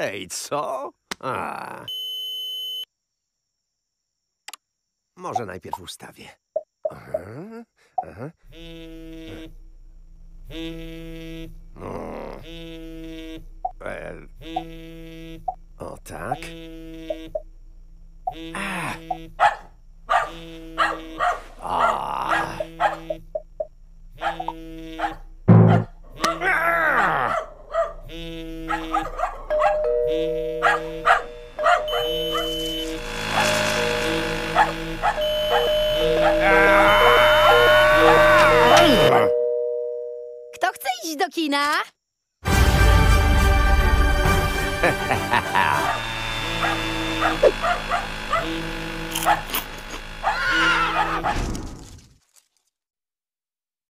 Ej, co? Może najpierw ustawię. O tak. Kto chce iść do kina?